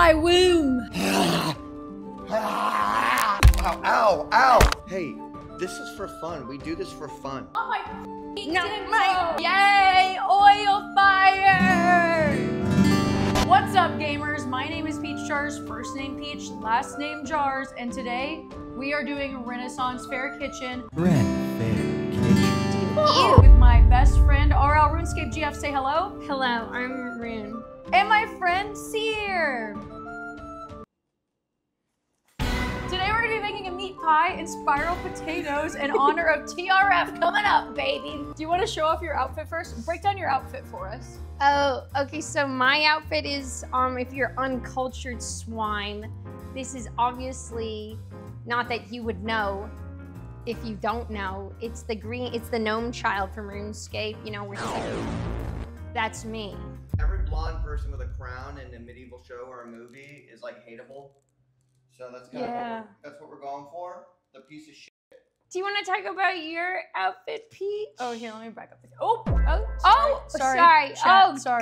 my womb. Ow, ow, ow. Hey, this is for fun. We do this for fun. Oh my no. Yay, oil fire. What's up, gamers? My name is Peach Jars, first name Peach, last name Jars, and today we are doing Renaissance Fair Kitchen. With my best friend, RL RuneScape GF. Say hello. Hello, I'm Rune. And my friend, Cyr. Today we're gonna be making a meat pie and spiral potatoes in honor of TRF coming up, baby. Do you wanna show off your outfit first? Break down your outfit for us. Oh, okay, so my outfit is, if you're uncultured swine, this is obviously, not that you would know, if you don't know, it's the green, it's the gnome child from RuneScape, you know, where he's like, that's me. Every blonde person with a crown in a medieval show or a movie is like hateable. So that's kind of that's what we're going for. The piece of shit. Do you want to talk about your outfit, Peach? Oh, here, let me back up. Oh, sorry.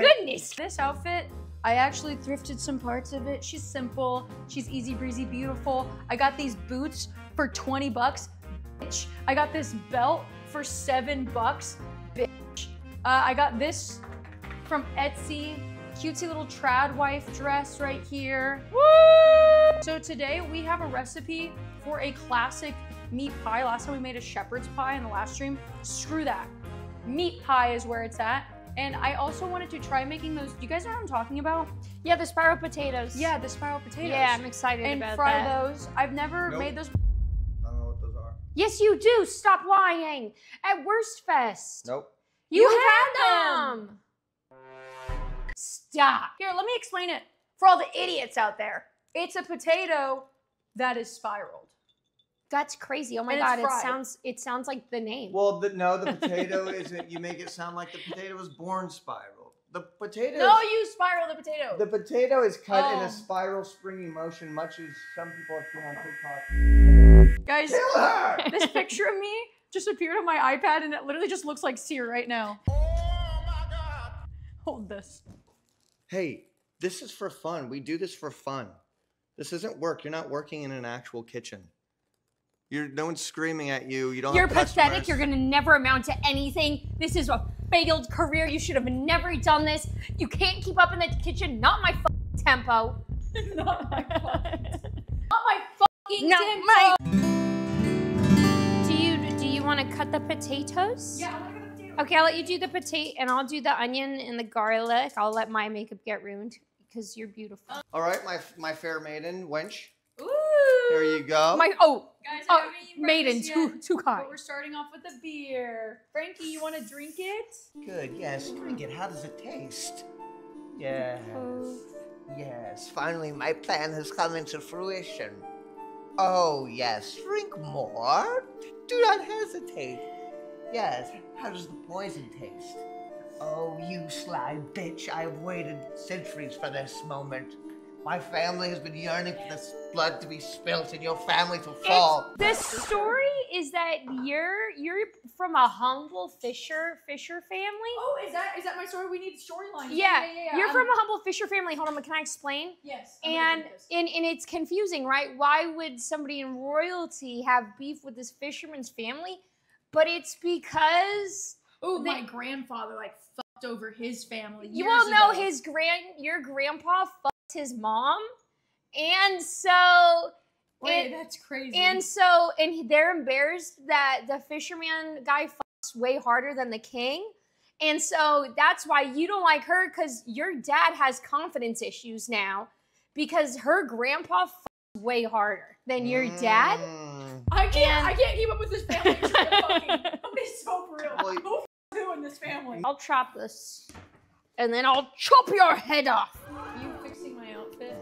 Goodness. This outfit, I actually thrifted some parts of it. She's simple. She's easy breezy, beautiful. I got these boots for 20 bucks. Bitch. I got this belt for $7, bitch. I got this from Etsy, cutesy little trad wife dress right here. Woo! So today we have a recipe for a classic meat pie. Last time we made a shepherd's pie in the last stream. Screw that. Meat pie is where it's at. And I also wanted to try making those, you guys know what I'm talking about? Yeah, the spiral potatoes. Yeah, the spiral potatoes. Yeah, I'm excited about that. And fry those. I've never made those. Yes, you do. Stop lying. At Wurstfest. Nope. You had them. Stop. Here, let me explain it for all the idiots out there. It's a potato that is spiraled. That's crazy. Oh my God. It sounds like the name. Well, no, the potato isn't. You make it sound like the potato was born spiraled. The potato. No, you spiral the potato. The potato is cut in a spiral springy motion, much as some people have seen on TikTok. Guys, this picture of me just appeared on my iPad and it literally just looks like Cyr right now. Oh my God. Hold this. Hey, this is for fun. We do this for fun. This isn't work. You're not working in an actual kitchen. No one's screaming at you. You're pathetic. You're gonna never amount to anything. This is a failed career. You should have never done this. You can't keep up in the kitchen. Not my fucking tempo. Not my fucking tempo. Not my fucking tempo. Want to cut the potatoes? Yeah, I want to cut the potatoes. Okay, I'll let you do the potato, and I'll do the onion and the garlic. I'll let my makeup get ruined because you're beautiful. All right, my fair maiden, wench. Ooh. There you go. Guys, I haven't eaten breakfast yet, too hot. But we're starting off with a beer. Frankie, you want to drink it? Good. Yes, drink it. How does it taste? Yes. Yes. Finally, my plan has come into fruition. Oh yes, drink more. Do not hesitate. Yes, how does the poison taste? Oh, you sly bitch, I've waited centuries for this moment. My family has been yearning for this blood to be spilt and your family to fall. The story is that you're from a humble fisher family. Oh, is that my story? We need storylines. Yeah. You're from a humble fisher family. Hold on, can I explain? Yes. And it's confusing, right? Why would somebody in royalty have beef with this fisherman's family? But it's because my grandfather fucked over his family. You all know your grandpa fucked his mom. And so, wait, that's crazy. And they're embarrassed that the fisherman guy fucks way harder than the king. And so that's why you don't like her, because your dad has confidence issues now because her grandpa fucks way harder than your dad. I can't keep up with this family. I'm being so real. Who f***ing in this family? I'll chop this and then I'll chop your head off. You fixing my outfit?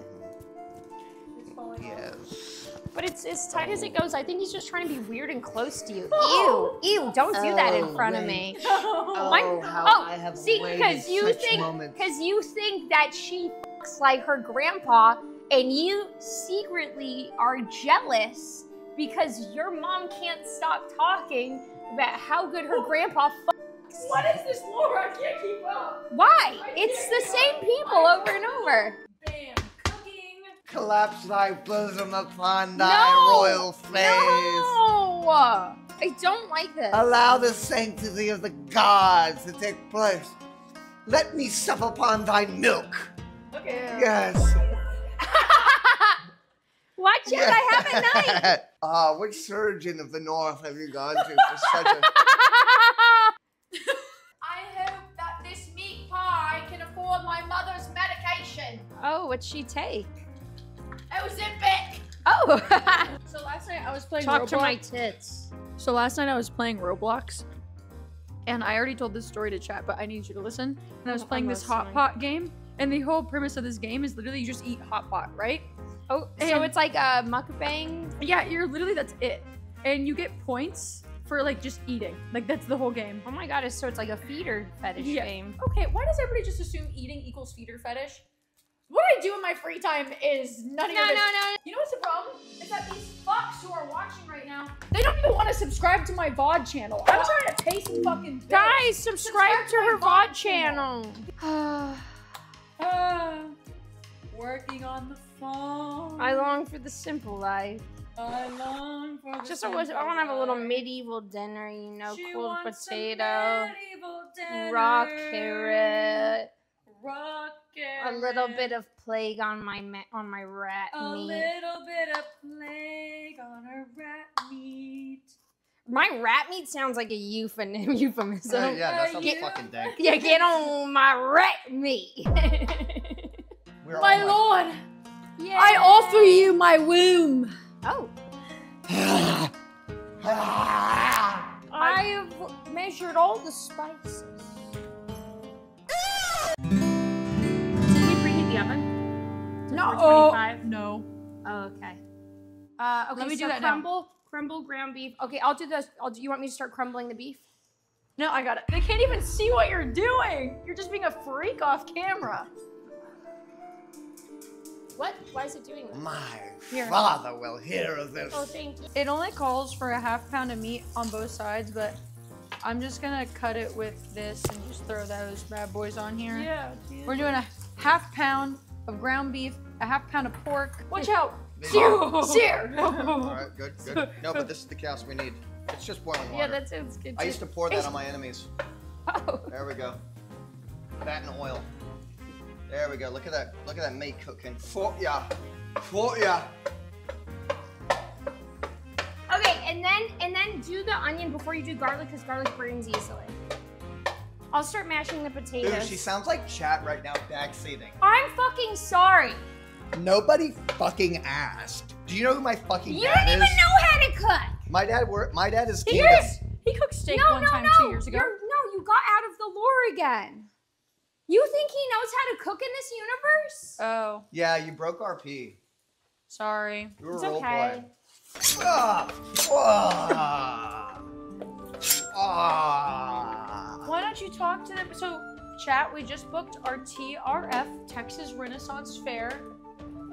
Yes. But it's as tight as it goes. I think he's just trying to be weird and close to you. Oh. Ew, don't do that in front of me. Because you think that she fucks like her grandpa, and you secretly are jealous because your mom can't stop talking about how good her grandpa fucks. What is this lore? I can't keep up. Why? It's the same people over and over. Bam, cooking. Collapse thy bosom upon thy royal face. No! I don't like this. Allow the sanctity of the gods to take place. Let me sup upon thy milk. Okay. Yes. Watch it, yeah. I have a knife. Which surgeon of the north have you gone to for such a... I hope that this meat pie can afford my mother's medication. Oh, what'd she take? Ozempic. Oh. So last night I was playing Roblox. Talk to my tits. So last night I was playing Roblox. And I already told this story to chat, but I need you to listen. And I was playing this hot pot game. And the whole premise of this game is literally you just eat hot pot, right? Oh, so it's like a mukbang? Yeah, you're literally, that's it. And you get points for like just eating. Like that's the whole game. Oh my god, so it's like a feeder fetish game. Okay, why does everybody just assume eating equals feeder fetish? What I do in my free time is none of your business. No. You know what's the problem? Is that these fucks who are watching right now, they don't even want to subscribe to my VOD channel. I'm trying to pay some fucking bills. Guys, subscribe to her VOD channel. Working on the phone. I long for the simple life. I long for the simple life. I want to have a little medieval dinner, you know, cold potato, raw carrot. A little bit of plague on my rat meat. A little bit of plague on her rat meat. My rat meat sounds like a euphemism. Yeah, that sounds fucking dank. Yeah, get on my rat meat. My lord, I offer you my womb. Oh. I have measured all the spices. Oven? No. Oh, no. Oh, okay. Okay. Let me do that now. Crumble ground beef. Okay, I'll do this. You want me to start crumbling the beef? No, I got it. They can't even see what you're doing. You're just being a freak off camera. What? Why is it doing that? My father will hear of this. Oh, thank you. It only calls for a half pound of meat on both sides, but I'm just gonna cut it with this and just throw those bad boys on here. Yeah. We're doing a half pound of ground beef, a half pound of pork. Watch out! Cyr! Alright, good. No, but this is the cast we need. It's just boiling water. Yeah, that sounds good too. I used to pour that on my enemies. Oh. There we go. That and oil. There we go. Look at that. Look at that meat cooking. For ya. Okay, and then do the onion before you do garlic, because garlic burns easily. I'll start mashing the potatoes. Dude, she sounds like chat right now backseating. I'm fucking sorry. Nobody fucking asked. Do you know who my fucking dad is? You don't even know how to cook. My dad is kingdom. He cooked steak one time 2 years ago. No, you got out of the lore again. You think he knows how to cook in this universe? Oh. Yeah, you broke RP. Sorry. You were a role boy. It's okay. Why don't you talk to them? So, chat, we just booked our TRF, Texas Renaissance Fair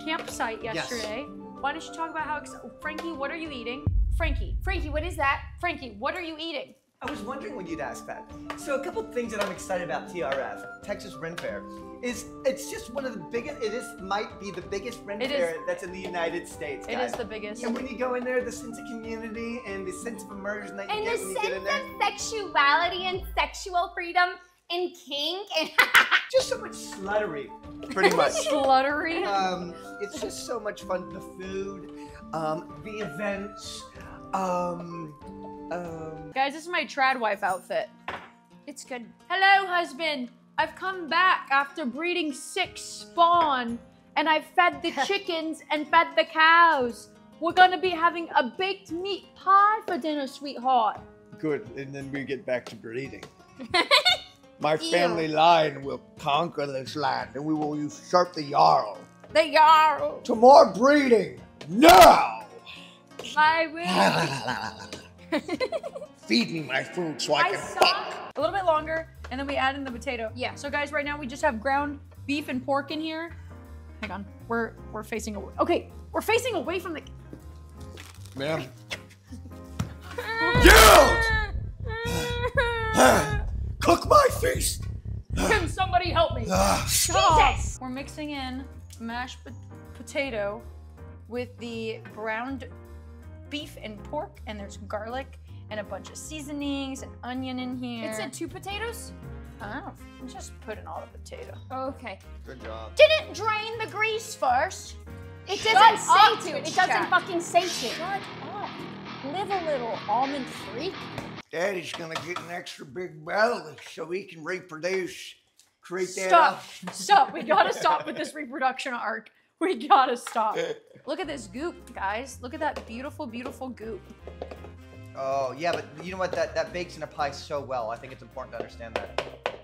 campsite yesterday. Yes. Why don't you talk about how, Frankie, what are you eating? Frankie, what is that? Frankie, what are you eating? I was wondering when you'd ask that. So a couple things that I'm excited about TRF, Texas Ren Fair, is it's just one of the biggest, might be the biggest Ren Fair that's in the United States, guys. It is the biggest. And when you go in there, the sense of community and the sense of immersion that you get when you get in there. And the sense of sexuality and sexual freedom and kink and just so much sluttery, pretty much. Sluttery? It's just so much fun. The food, the events, guys, this is my trad wife outfit. It's good. Hello, husband. I've come back after breeding 6 spawn, and I've fed the chickens and fed the cows. We're gonna be having a baked meat pie for dinner, sweetheart. Good, and then we get back to breeding. My family line will conquer this land, and we will usurp the Jarl. The Jarl. To more breeding, now! I will. Feed me my food so I can fuck. A little bit longer, and then we add in the potato. Yeah. So guys, right now we just have ground beef and pork in here. Hang on, we're facing away. Okay, we're facing away from the. Ma'am. Cook my feast. Can somebody help me? Jesus. We're mixing in mashed potato with the browned beef and pork, and there's garlic and a bunch of seasonings and onion in here. It said 2 potatoes? I don't know, just put in all the potato. Okay. Good job. Didn't drain the grease first. It doesn't say to. It doesn't fucking say to. Shut up. Live a little, almond freak. Daddy's gonna get an extra big belly so he can reproduce. Stop. We gotta stop with this reproduction arc. We gotta stop. Look at this goop, guys. Look at that beautiful, beautiful goop. Oh, yeah, but you know what? That bakes in a pie so well. I think it's important to understand that.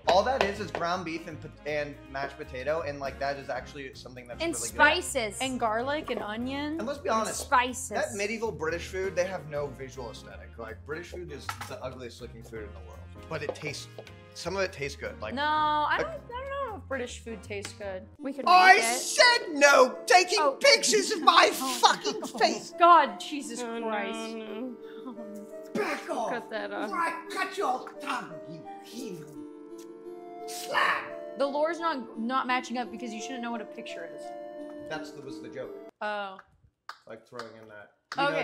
All that is ground beef and mashed potato, and like that is actually something that's and really spices. Good. And spices. And garlic and onion. And let's be honest. Spices. That medieval British food, they have no visual aesthetic. Like, British food is the ugliest looking food in the world. But it tastes, some of it tastes good. Like, no, I don't know if British food tastes good. We could I said no! Taking pictures of my fucking face! God, Jesus Christ. No. Back off! Cut that off. Right, cut your tongue, you heathen. Slap! The lore's not matching up because you shouldn't know what a picture is. That was the joke. Oh. Like throwing in that.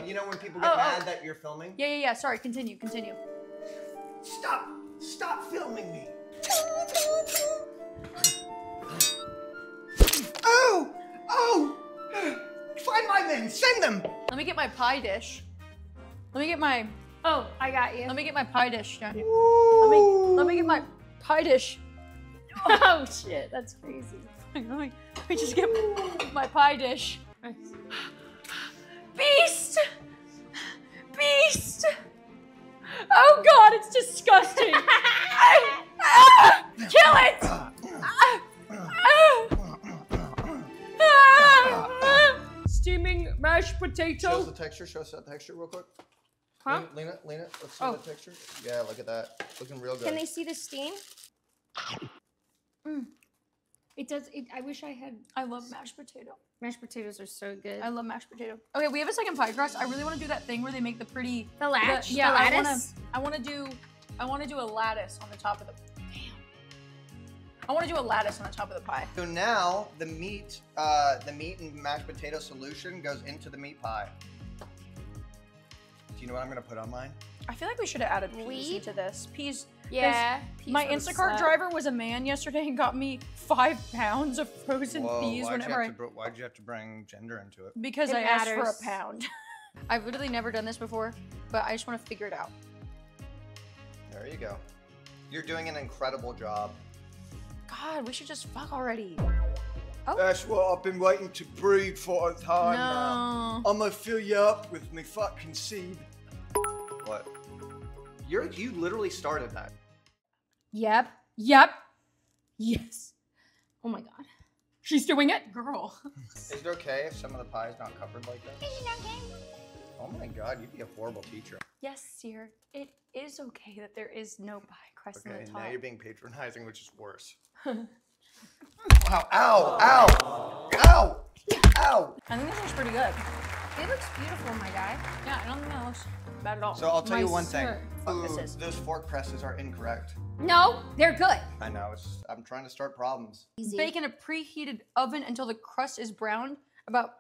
You know when people get mad that you're filming? Yeah. Sorry, continue. Stop filming me. Oh! Find my men, send them! Let me get my pie dish. I got you. Let me get my pie dish down here. Let me get my pie dish. Oh shit, that's crazy. Let me just get my pie dish. Beast! Oh god, it's disgusting. Kill it! Steaming mashed potato. Show us the texture. Real quick. Huh? Lean it. Let's see the texture. Yeah, look at that. Looking real good. Can they see the steam? Mm. It does. I wish I had. I love mashed potato. Mashed potatoes are so good. I love mashed potato. Okay, we have a second pie crust. I really want to do that thing where they make the pretty. The lattice. Yeah, the lattice. I want to do a lattice on the top of the. Damn. I want to do a lattice on the top of the pie. So now the meat and mashed potato solution goes into the meat pie. Do you know what I'm gonna put on mine? I feel like we should have added peas into this. Peas. Yeah. Peas my Instacart driver was a man yesterday and got me 5 pounds of frozen peas whenever I. Why'd you have to bring gender into it? Because I asked for a pound. I've literally never done this before, but I just want to figure it out. There you go. You're doing an incredible job. God, we should just fuck already. Oh. That's what I've been waiting to breed for a time now. I'm gonna fill you up with me fucking seed. What? You literally started that. Yep. Yes. Oh my god. She's doing it, girl. Is it okay if some of the pie is not covered like that? Is it okay? Oh my god, you'd be a horrible teacher. Yes, Cyr. It is okay that there is no pie crust on the top. Okay, now you're being patronizing, which is worse. Wow, ow. I think this looks pretty good. It looks beautiful, my guy. Yeah, I don't think that looks bad at all. So I'll tell you one thing. Those fork presses are incorrect. No, they're good. I know, I'm trying to start problems. Easy. Bake in a preheated oven until the crust is browned, about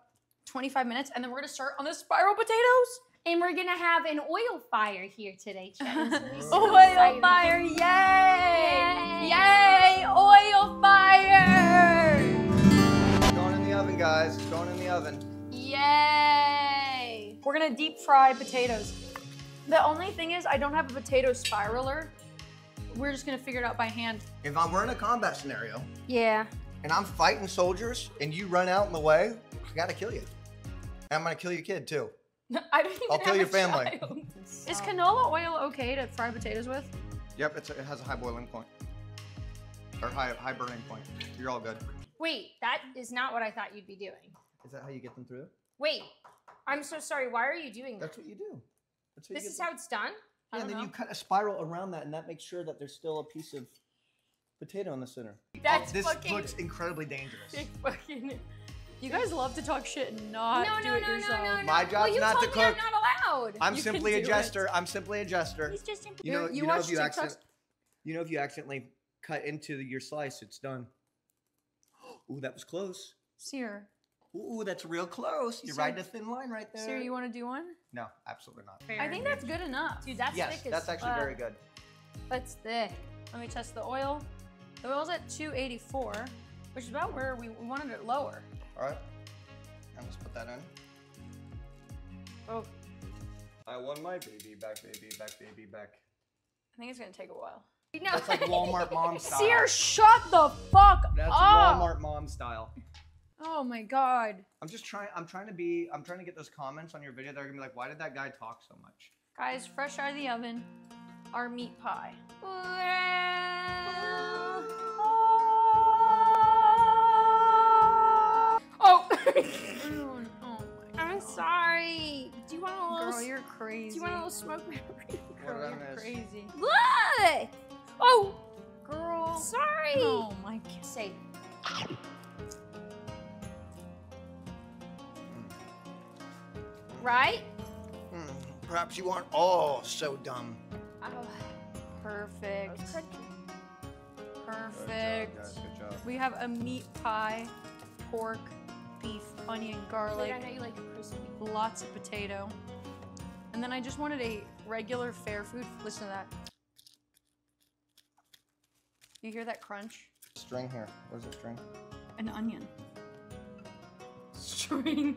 25 minutes, and then we're gonna start on the spiral potatoes. And we're gonna have an oil fire here today, Chad. Oil fire, yay! Yay, oil fire! It's going in the oven, guys, it's going in the oven. Yay! We're gonna deep fry potatoes. The only thing is I don't have a potato spiraler. We're just gonna figure it out by hand. We're in a combat scenario. Yeah. And I'm fighting soldiers and you run out in the way, I gotta kill you. And I'm gonna kill your kid too. I don't even I'll tell your family. Is canola oil okay to fry potatoes with? Yep, it has a high boiling point. Or high burning point. You're all good. Wait, that is not what I thought you'd be doing. Is that how you get them through? Wait, I'm so sorry. Why are you doing that? That's what you do. This is how it's done? Yeah, and then you cut a spiral around that, and that makes sure that there's still a piece of potato in the center. This looks incredibly dangerous. You guys love to talk shit and not do it yourself. No. My job's not to cook. I'm not allowed. I'm simply a jester. He's just you know, if you accidentally cut into your slice, it's done. Ooh, that was close. Cyr. Ooh, that's real close. You're riding a thin line right there. Cyr, you want to do one? No, absolutely not. Fair. I think that's good enough. Dude, that's thick as fuck. That's actually very good. That's thick. Let me test the oil. The oil's at 284, which is about where we wanted it lower. All right, now let's put that in. Oh. I won my baby back, baby back, baby back. I think it's gonna take a while. No. That's like Walmart mom style. Cyr, shut the fuck up. That's Walmart mom style. Oh my God. I'm just trying, I'm trying to get those comments on your video that are gonna be like, why did that guy talk so much? Guys, fresh out of the oven, our meat pie. Oh. I'm sorry. Do you want a little? Girl, you're crazy. Do you want a little smoke? Girl, you're crazy. Look! Oh! Girl. Sorry. Oh my God. Say. Right? Perhaps you aren't all so dumb. Oh, perfect. Perfect. Good job, guys. Good job. We have a meat pie, pork, beef, onion, garlic. I know you like crispy. Lots of potato. And then I just wanted a regular fair food. Listen to that. You hear that crunch? String here. What is a string? An onion. String.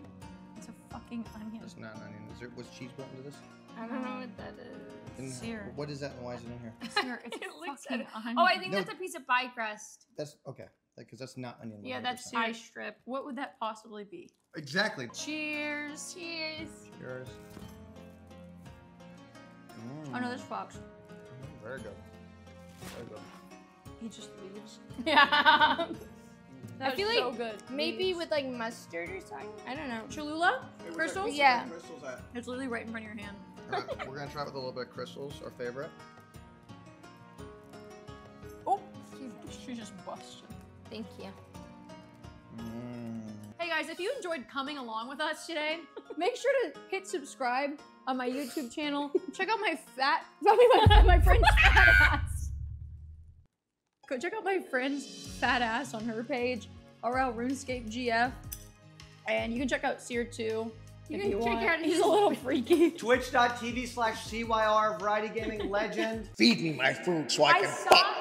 It's a fucking onion. It's not an onion. Is there, what's cheese went into this? I don't know what that is. And Cyr. What is that and why is it in here? Cyr, it's fucking onion. Oh, I think that's a piece of pie crust. That's, okay. Because that's not onion. 100%. Yeah, that's pie strip. What would that possibly be? Exactly. Cheers. Cheers. Cheers. Mm. Oh no, there's fox. Very good. Very good. He just leaves. Yeah. That was so good. Maybe with like mustard or something. I don't know. Cholula? Hey, crystals? Yeah. Crystals at? It's literally right in front of your hand. All right, we're gonna try it with a little bit of crystals, our favorite. Oh, she just busted. Thank you. Mm. Hey guys, if you enjoyed coming along with us today, make sure to hit subscribe on my YouTube channel. Check out my friend's fat ass. Go check out my friend's fat ass on her page, RL RuneScape GF. And you can check out Cyr too. If you want. Check out, he's a little freaky. Twitch.tv/CYR Variety Gaming Legend. Feed me my food so I can.